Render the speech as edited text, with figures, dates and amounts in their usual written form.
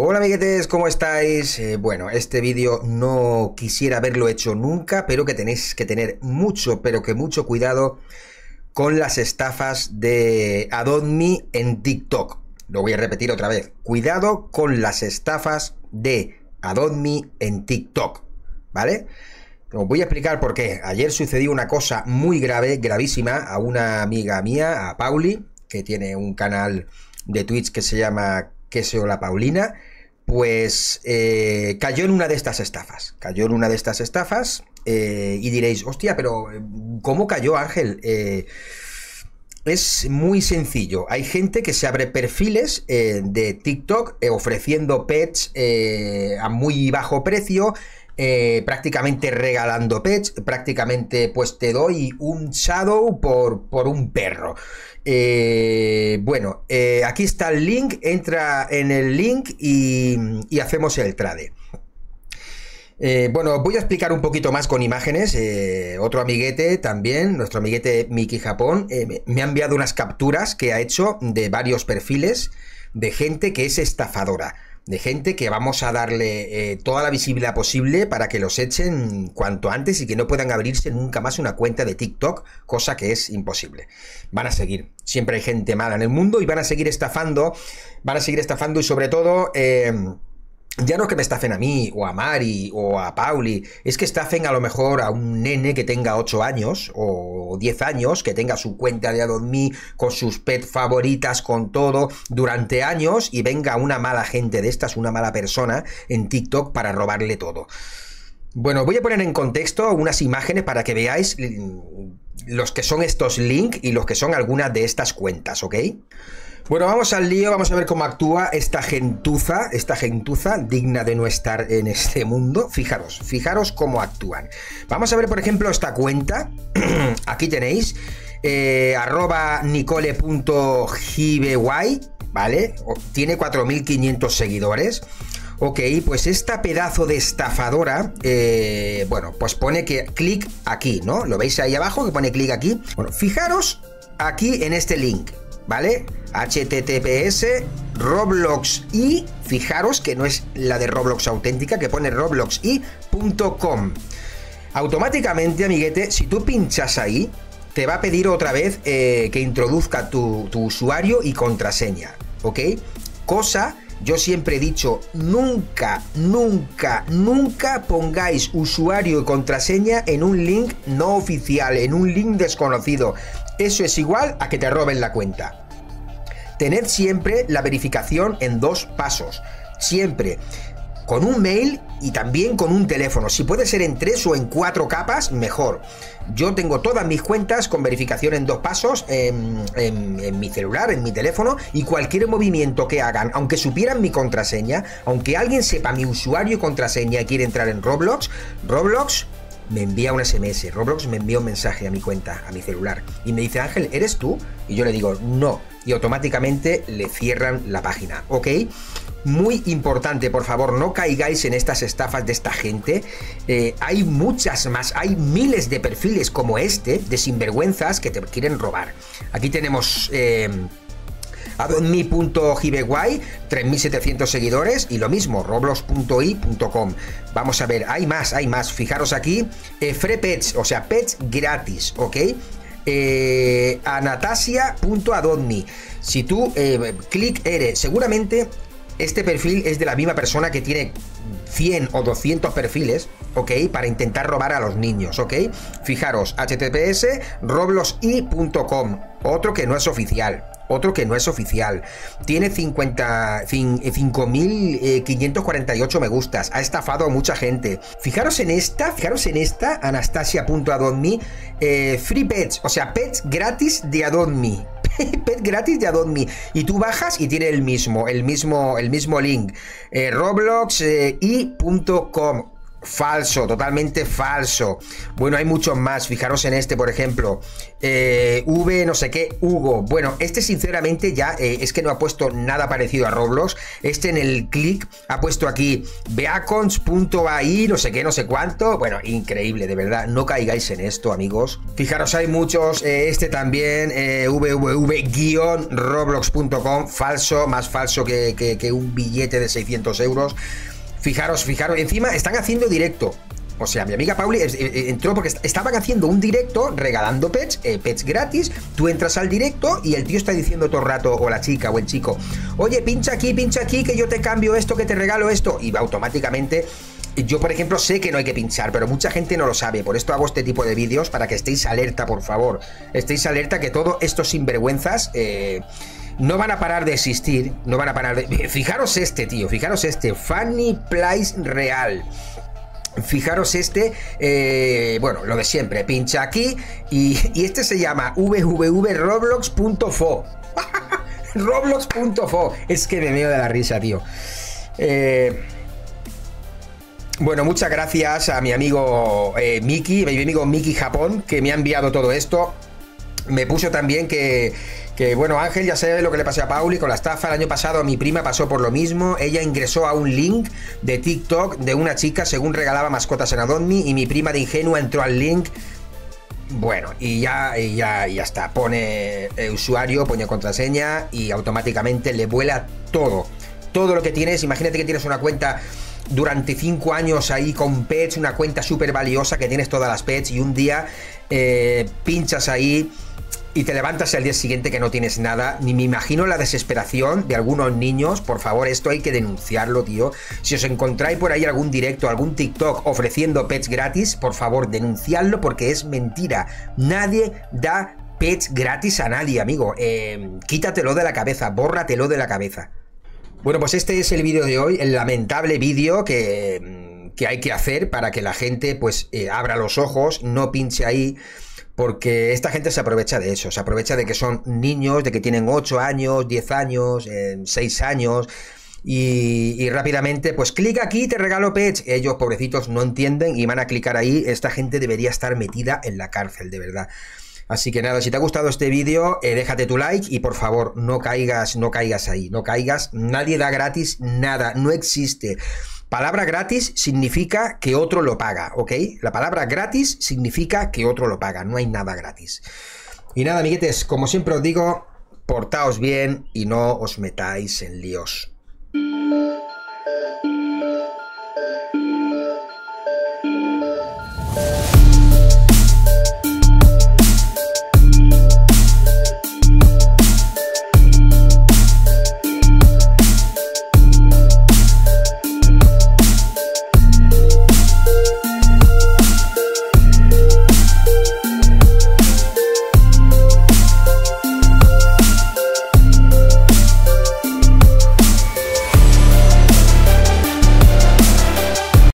Hola amiguetes, ¿cómo estáis? Bueno, este vídeo no quisiera haberlo hecho nunca, pero que tenéis que tener mucho, pero que mucho cuidado con las estafas de Adonni en TikTok. Lo voy a repetir otra vez. Cuidado con las estafas de Adonni en TikTok, ¿vale? Os voy a explicar por qué. Ayer sucedió una cosa muy grave, gravísima, a una amiga mía, a Pauli, que tiene un canal de Twitch que se llama la Paulina, pues cayó en una de estas estafas. Y diréis, hostia, pero ¿cómo cayó, Ángel? Es muy sencillo. Hay gente que se abre perfiles de TikTok ofreciendo pets a muy bajo precio, prácticamente regalando pets, prácticamente pues te doy un shadow por un perro. Bueno, aquí está el link, entra en el link y hacemos el trade. Bueno, voy a explicar un poquito más con imágenes. Otro amiguete también, nuestro amiguete Miki Japón, me ha enviado unas capturas que ha hecho de varios perfiles de gente que es estafadora. De gente que vamos a darle toda la visibilidad posible para que los echen cuanto antes y que no puedan abrirse nunca más una cuenta de TikTok, cosa que es imposible. Van a seguir. Siempre hay gente mala en el mundo y van a seguir estafando. Y sobre todo, ya no es que me estafen a mí, o a Mari, o a Pauli. Es que estafen a lo mejor a un nene que tenga 8 años o 10 años, que tenga su cuenta de Adonni con sus pet favoritas, con todo, durante años, y venga una mala gente de estas, una mala persona en TikTok para robarle todo. Bueno, voy a poner en contexto unas imágenes para que veáis los que son estos links y los que son algunas de estas cuentas, ¿ok? Bueno, vamos al lío, vamos a ver cómo actúa esta gentuza digna de no estar en este mundo. Fijaros, cómo actúan. Vamos a ver, por ejemplo, esta cuenta. Aquí tenéis, @nicole.jbway, ¿vale? Tiene 4.500 seguidores. Ok, pues esta pedazo de estafadora, bueno, pues pone que clic aquí, ¿no? Lo veis ahí abajo, que pone clic aquí. Bueno, fijaros aquí en este link, ¿vale? https roblox y, fijaros que no es la de Roblox auténtica, que pone robloxi.com. Automáticamente, amiguete, si tú pinchas ahí, te va a pedir otra vez que introduzca tu usuario y contraseña, ¿ok? Cosa... Yo siempre he dicho, nunca, nunca, nunca pongáis usuario y contraseña en un link no oficial, en un link desconocido. Eso es igual a que te roben la cuenta. Tened siempre la verificación en 2 pasos. Siempre. Con un mail y también con un teléfono. Si puede ser en 3 o en 4 capas, mejor. Yo tengo todas mis cuentas con verificación en 2 pasos en mi celular, en mi teléfono, y cualquier movimiento que hagan, aunque supieran mi contraseña, aunque alguien sepa mi usuario y contraseña y quiere entrar en Roblox, Roblox me envía un SMS, Roblox me envía un mensaje a mi cuenta, a mi celular, y me dice, Ángel, ¿eres tú? Y yo le digo, no, y automáticamente le cierran la página, ¿ok? Muy importante, por favor, no caigáis en estas estafas de esta gente. Hay muchas más, hay miles de perfiles como este, de sinvergüenzas que te quieren robar. Aquí tenemos... Adonni.gbguay, 3.700 seguidores, y lo mismo, roblox.i.com. Vamos a ver, hay más, fijaros aquí, free pets, o sea, pets gratis, ¿ok? Anatasia.adonmi, si tú clic eres, seguramente este perfil es de la misma persona que tiene 100 o 200 perfiles, ¿ok? Para intentar robar a los niños, ¿ok? Fijaros, https robloxi.com, otro que no es oficial. Tiene 5.548 me gustas. Ha estafado a mucha gente. Fijaros en esta, Anastasia.adonmi, free pets, o sea, pets gratis de Adonni. Pet gratis de Adonni. Y tú bajas y tiene el mismo link. Robloxi.com. falso, totalmente falso. Bueno, hay muchos más, fijaros en este, por ejemplo, V no sé qué, Hugo. Bueno, este sinceramente ya es que no ha puesto nada parecido a Roblox. Este en el clic ha puesto aquí Beacons.ai, no sé qué, no sé cuánto. Bueno, increíble, de verdad, no caigáis en esto, amigos. Fijaros, hay muchos, este también, www-roblox.com, falso, más falso que un billete de 600 euros. Fijaros, fijaros, encima están haciendo directo. O sea, mi amiga Pauli entró porque estaban haciendo un directo regalando pets, pets gratis. Tú entras al directo y el tío está diciendo todo el rato, o la chica o el chico, oye, pincha aquí que yo te cambio esto, que te regalo esto. Y va automáticamente. Yo, por ejemplo, sé que no hay que pinchar, pero mucha gente no lo sabe. Por esto hago este tipo de vídeos, para que estéis alerta, por favor. Estéis alerta, que todos estos sinvergüenzas... no van a parar de existir, no van a parar de... Fijaros este, tío, fijaros este, Funny Plays Real. Fijaros este, bueno, lo de siempre, pincha aquí, y este se llama www.roblox.fo. Roblox.fo, es que me meo de la risa, tío. Bueno, muchas gracias a mi amigo Miki, mi amigo Miki Japón, que me ha enviado todo esto. Me puso también que bueno, Ángel, ya sabe lo que le pasó a Pauli con la estafa. El año pasado mi prima pasó por lo mismo. Ella ingresó a un link de TikTok de una chica según regalaba mascotas en Adonni, y mi prima de ingenua entró al link. Bueno, y ya está. Pone usuario, pone contraseña y automáticamente le vuela todo. Todo lo que tienes. Imagínate que tienes una cuenta durante 5 años ahí con pets, una cuenta súper valiosa que tienes todas las pets, y un día pinchas ahí y te levantas al día siguiente que no tienes nada. Ni me imagino la desesperación de algunos niños. Por favor, esto hay que denunciarlo, tío. Si os encontráis por ahí algún directo, algún TikTok ofreciendo pets gratis, por favor, denunciadlo, porque es mentira. Nadie da pets gratis a nadie, amigo. Quítatelo de la cabeza, bórratelo de la cabeza. Bueno, pues este es el vídeo de hoy, el lamentable vídeo que hay que hacer para que la gente pues abra los ojos, no pinche ahí. Porque esta gente se aprovecha de eso, se aprovecha de que son niños, de que tienen 8 años, 10 años, 6 años, y rápidamente, pues clic aquí, te regalo pets. Ellos, pobrecitos, no entienden y van a clicar ahí. Esta gente debería estar metida en la cárcel, de verdad. Así que nada, si te ha gustado este vídeo, déjate tu like y por favor, no caigas ahí, no caigas. Nadie da gratis nada, no existe. Palabra gratis significa que otro lo paga, ¿ok? La palabra gratis significa que otro lo paga, no hay nada gratis. Y nada, amiguetes, como siempre os digo, portaos bien y no os metáis en líos.